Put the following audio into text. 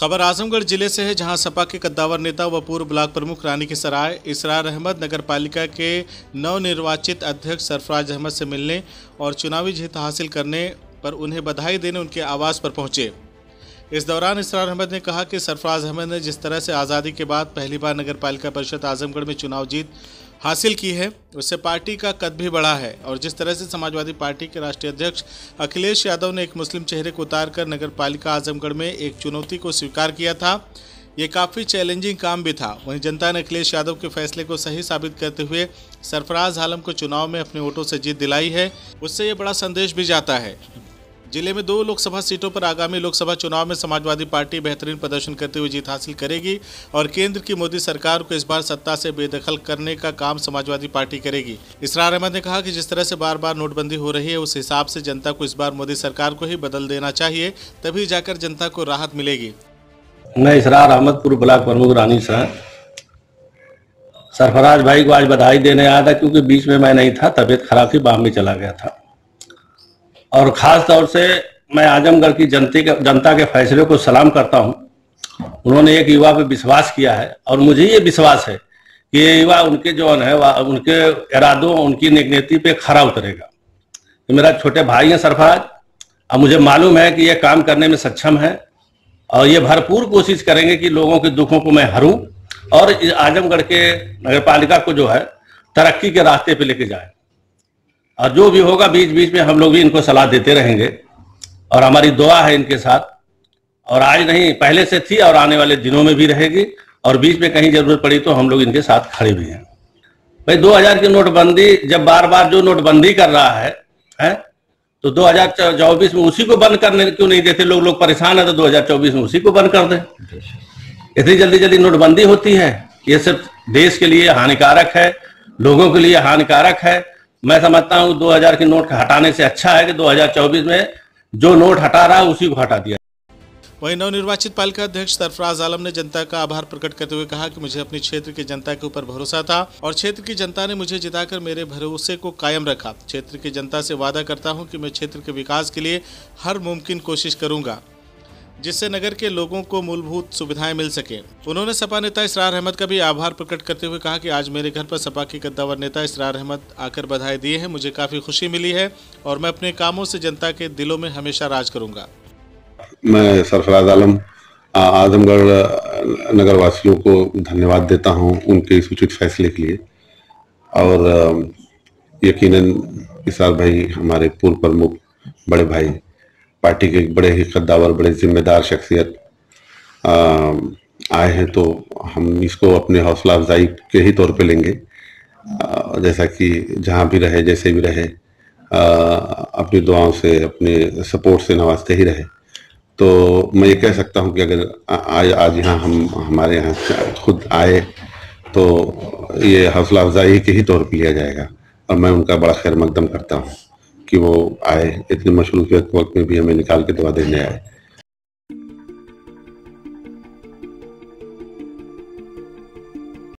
खबर आजमगढ़ जिले से है, जहां सपा के कद्दावर नेता व पूर्व ब्लॉक प्रमुख रानी की सराय इसरार अहमद नगर पालिका के नवनिर्वाचित अध्यक्ष सरफराज अहमद से मिलने और चुनावी जीत हासिल करने पर उन्हें बधाई देने उनके आवास पर पहुंचे। इस दौरान इसरार अहमद ने कहा कि सरफराज अहमद ने जिस तरह से आज़ादी के बाद पहली बार नगर पालिका परिषद आजमगढ़ में चुनाव जीत हासिल की है, उससे पार्टी का कद भी बढ़ा है। और जिस तरह से समाजवादी पार्टी के राष्ट्रीय अध्यक्ष अखिलेश यादव ने एक मुस्लिम चेहरे को उतारकर नगर पालिका आजमगढ़ में एक चुनौती को स्वीकार किया था, ये काफ़ी चैलेंजिंग काम भी था। वहीं जनता ने अखिलेश यादव के फैसले को सही साबित करते हुए सरफराज आलम को चुनाव में अपने वोटों से जीत दिलाई है, उससे ये बड़ा संदेश भी जाता है। जिले में 2 लोकसभा सीटों पर आगामी लोकसभा चुनाव में समाजवादी पार्टी बेहतरीन प्रदर्शन करते हुए जीत हासिल करेगी और केंद्र की मोदी सरकार को इस बार सत्ता से बेदखल करने का काम समाजवादी पार्टी करेगी। इसरार अहमद ने कहा कि जिस तरह से बार बार नोटबंदी हो रही है, उस हिसाब से जनता को इस बार मोदी सरकार को ही बदल देना चाहिए, तभी जाकर जनता को राहत मिलेगी। मैं इसरार अहमद, पूर्व ब्लॉक प्रमुख रानी सराय, सरफराज भाई को आज बधाई देने आया था, क्योंकि बीच में मैं नहीं था, तबीयत खराब थी, बाहर में चला गया था। और ख़ास तौर से मैं आजमगढ़ की जनता के फैसले को सलाम करता हूं। उन्होंने एक युवा पे विश्वास किया है और मुझे ये विश्वास है कि ये युवा उनके जौन है, उनके इरादों, उनकी नेकनीति पे खरा उतरेगा। मेरा छोटे भाई है सरफराज, और मुझे मालूम है कि ये काम करने में सक्षम है और ये भरपूर कोशिश करेंगे कि लोगों के दुखों को मैं हरूं और आजमगढ़ के नगरपालिका को जो है तरक्की के रास्ते पर लेके जाए। और जो भी होगा बीच बीच में हम लोग भी इनको सलाह देते रहेंगे और हमारी दुआ है इनके साथ, और आज नहीं पहले से थी और आने वाले दिनों में भी रहेगी, और बीच में कहीं जरूरत पड़ी तो हम लोग इनके साथ खड़े भी हैं। भाई 2000 की नोटबंदी, जब बार बार जो नोटबंदी कर रहा है तो 2024 में उसी को बंद करने क्यों नहीं देते? लोग परेशान है तो 2024 में उसी को बंद कर दें। इतनी जल्दी जल्दी नोटबंदी होती है, ये सिर्फ देश के लिए हानिकारक है, लोगों के लिए हानिकारक है। मैं समझता हूं 2000 के नोट हटाने से अच्छा है कि 2024 में जो नोट हटा रहा है उसी को हटा दिया। वहीं नवनिर्वाचित पालिका अध्यक्ष सरफराज आलम ने जनता का आभार प्रकट करते हुए कहा कि मुझे अपने क्षेत्र की जनता के ऊपर भरोसा था और क्षेत्र की जनता ने मुझे जिताकर मेरे भरोसे को कायम रखा। क्षेत्र की जनता से वादा करता हूँ कि मैं क्षेत्र के विकास के लिए हर मुमकिन कोशिश करूँगा, जिससे नगर के लोगों को मूलभूत सुविधाएं मिल सके। उन्होंने सपा नेता इसरार अहमद का भी आभार प्रकट करते हुए कहा कि आज मेरे घर पर सपा के कद्दावर नेता इसरार अहमद आकर बधाई दिए हैं, मुझे काफ़ी खुशी मिली है और मैं अपने कामों से जनता के दिलों में हमेशा राज करूंगा। मैं सरफराज आलम आजमगढ़ नगर वासियों को धन्यवाद देता हूँ उनके सूचित फैसले के लिए, और यकीनन इसरार भाई हमारे पूर्व प्रमुख, बड़े भाई, पार्टी के बड़े ही कद्दावर, बड़े जिम्मेदार शख्सियत आए हैं, तो हम इसको अपने हौसला अफजाई के ही तौर पे लेंगे। जैसा कि जहाँ भी रहे, जैसे भी रहे, अपनी दुआओं से, अपने सपोर्ट से नवाजते ही रहे। तो मैं ये कह सकता हूँ कि अगर आज यहाँ हमारे यहाँ खुद आए तो ये हौसला अफजाई के ही तौर पे लिया जाएगा, और मैं उनका बड़ा खैर मकदम करता हूँ कि वो आए, इतने मशरूफियत के वक्त में भी हमें निकाल के दवा देने आए।